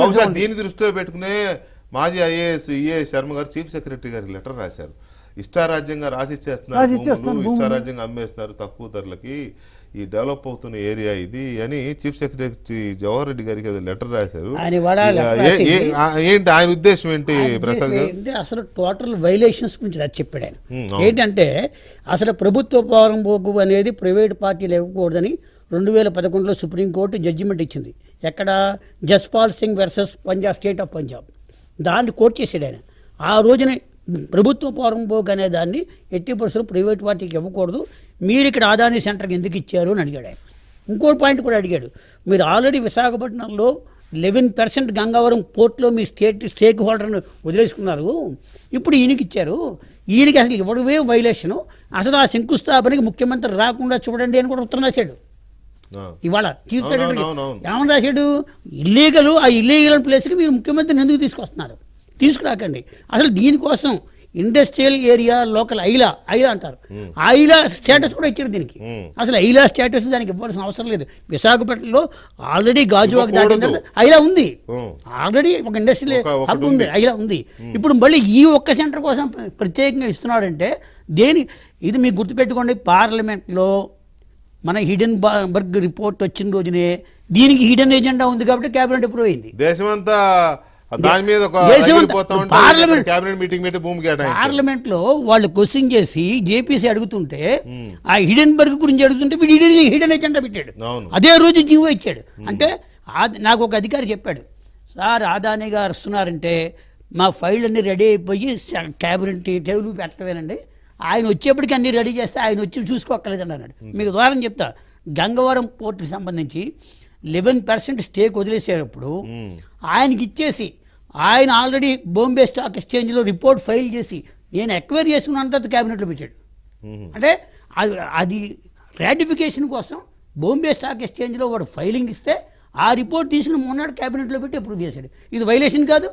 బహుశా దీని దృష్టిలో పెట్టుకునే మాజీ ఐఏఎస్ ఈఏ శర్మ గారు చీఫ్ సెక్రటరీ గారికి లెటర్ రాశారు. ఇష్టారాజ్యంగా రాసిచ్చేస్తున్నారు, ఇష్టారాజ్యంగా అమ్మేస్తున్నారు తక్కువ ధరలకి, ఈ డెవలప్ అవుతున్న ఏరియా ఇది అని చీఫ్ సెక్రటరీ జవహర్ రెడ్డి గారికి అది లెటర్ రాశారు. ఏంటి ఆయన ఉద్దేశం ఏంటి ప్రసాద్ గారు? అసలు టోటల్ వైలేషన్స్ గురించి రాసి చెప్పాడు ఆయన. ఏంటంటే అసలు ప్రభుత్వ ప్రారంభకు అనేది ప్రైవేట్ పార్టీలు ఇవ్వకూడదని 2011లో సుప్రీంకోర్టు జడ్జిమెంట్ ఇచ్చింది. ఎక్కడ? Jaspal Singh versus Punjab, state of Punjab. దాన్ని కోర్టు చేసాడు ఆయన. ఆ రోజున ప్రభుత్వ ప్రారంభోగ్ అనే దాన్ని ఎట్టి పరిస్థితులు ప్రైవేట్ పార్టీకి ఇవ్వకూడదు, మీరు ఇక్కడ ఆదాని సెంటర్కి ఎందుకు ఇచ్చారు అని అడిగాడు ఆయన. ఇంకో పాయింట్ కూడా అడిగాడు, మీరు ఆల్రెడీ విశాఖపట్నంలో 11% గంగావరం పోర్ట్లో మీ స్టేక్ హోల్డర్ని వదిలేసుకున్నారు, ఇప్పుడు ఈయనకి ఇచ్చారు, ఈయనకి అసలు ఇవ్వడమే వైలేషను, అసలు ఆ శంకుస్థాపనకి ముఖ్యమంత్రి రాకుండా చూడండి అని కూడా ఉత్తరం రాశాడు. ఇవాళ చీఫ్ సెక్రటరీ ఏమని రాశాడు? ఇల్లీగల్, ఆ ఇల్లీగల్ ప్లేస్కి మీరు ముఖ్యమంత్రిని ఎందుకు తీసుకొస్తున్నారు, తీసుకురాకండి. అసలు దీనికోసం ఇండస్ట్రియల్ ఏరియా లోకల్ ఐలా, ఐలా అంటారు, ఐలా స్టేటస్ కూడా ఇచ్చారు దీనికి. అసలు ఐలా స్టేటస్ దానికి ఇవ్వాల్సిన అవసరం లేదు. విశాఖపట్నంలో ఆల్రెడీ గాజువాక దాని ఐలా ఉంది, ఆల్రెడీ ఒక ఇండస్ట్రియల్ హబ్ ఉంది, ఐలా ఉంది. ఇప్పుడు మళ్ళీ ఈ ఒక్క సెంటర్ కోసం ప్రత్యేకంగా ఇస్తున్నాడంటే దేని? ఇది మీకు గుర్తుపెట్టుకోండి, పార్లమెంట్లో మన హిడెన్ బర్గ్ రిపోర్ట్ వచ్చిన రోజునే దీనికి హిడెన్ ఎజెండా ఉంది కాబట్టి కేబినెట్ అప్రూవ్ అయింది. దేశమంతా పార్లమెంట్ లో వాళ్ళు క్వశ్చన్ చేసి జేపీసీ అడుగుతుంటే ఆ హిడెన్ బర్గ్ గురించి అడుగుతుంటే హిడెన్ ఎజెండా పెట్టాడు, అదే రోజు జీవో ఇచ్చాడు. అంటే నాకు ఒక అధికారి చెప్పాడు, సార్ ఆదాని గారు వస్తున్నారంటే మా ఫైల్ అన్ని రెడీ అయిపోయి క్యాబినెట్ టేబుల్ పెట్టవేనండి, ఆయన వచ్చేప్పటికి అన్ని రెడీ చేస్తే ఆయన వచ్చి చూసుకోక్కర్లేదండి అన్నాడు. మీకు ద్వారా చెప్తా, గంగవరం పోర్టుకి సంబంధించి 11% స్టేక్ వదిలేసేటప్పుడు ఆయనకి ఇచ్చేసి ఆయన ఆల్రెడీ బాంబే స్టాక్ ఎక్స్చేంజ్లో రిపోర్ట్ ఫైల్ చేసి నేను ఎక్వైర్ చేసుకున్నాను తర్వాత క్యాబినెట్లో పెట్టాడు. అంటే అది రాటిఫికేషన్ కోసం బాంబే స్టాక్ ఎక్స్చేంజ్లో వాడు ఫైలింగ్ ఇస్తే ఆ రిపోర్ట్ తీసుకుని మొన్నటి క్యాబినెట్లో పెట్టి అప్రూవ్ చేశాడు. ఇది వైలేషన్ కాదు.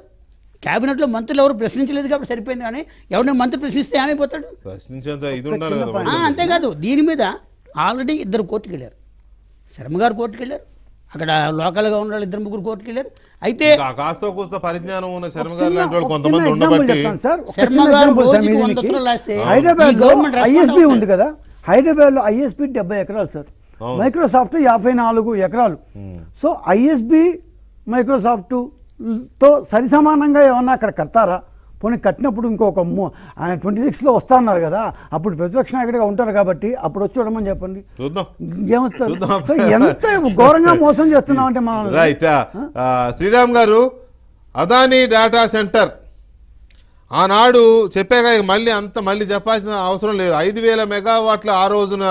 క్యాబినెట్లో మంత్రులు ఎవరు ప్రశ్నించలేదు కాబట్టి సరిపోయింది, కానీ ఎవరైనా మంత్రి ప్రశ్నిస్తే ఏమైపోతాడు? అంతేకాదు, దీని మీద ఆల్రెడీ ఇద్దరు కోర్టుకు వెళ్ళారు, శర్మ గారు కోర్టుకు వెళ్ళారు, అక్కడ లోకల్గా ఉన్న వాళ్ళు ఇద్దరు ముగ్గురు కోర్టుకు వెళ్ళారు. అయితే ISB ఉంది కదా హైదరాబాద్ లో, ISB 70 ఎకరాలు సార్, మైక్రోసాఫ్ట్ 54 ఎకరాలు. సో ISB మైక్రోసాఫ్ట్ తో సరి సమానంగా ఏమన్నా అక్కడ కడతారా? పోనీ కట్టినప్పుడు ఇంకొక 26లో వస్తా అన్నారు కదా, అప్పుడు ప్రతిపక్ష నాయకుడిగా ఉంటారు కాబట్టి అప్పుడు వచ్చి చూడమని చెప్పండి, ఏమవుతారు? ఎంత ఘోరంగా మోసం చేస్తున్నాం అంటే మనం. రైట్ శ్రీరామ్ గారు, అదానీ డేటా సెంటర్ ఆనాడు చెప్పాక మళ్ళీ చెప్పాల్సిన అవసరం లేదు. 5000 మెగావాట్ల ఆ రోజున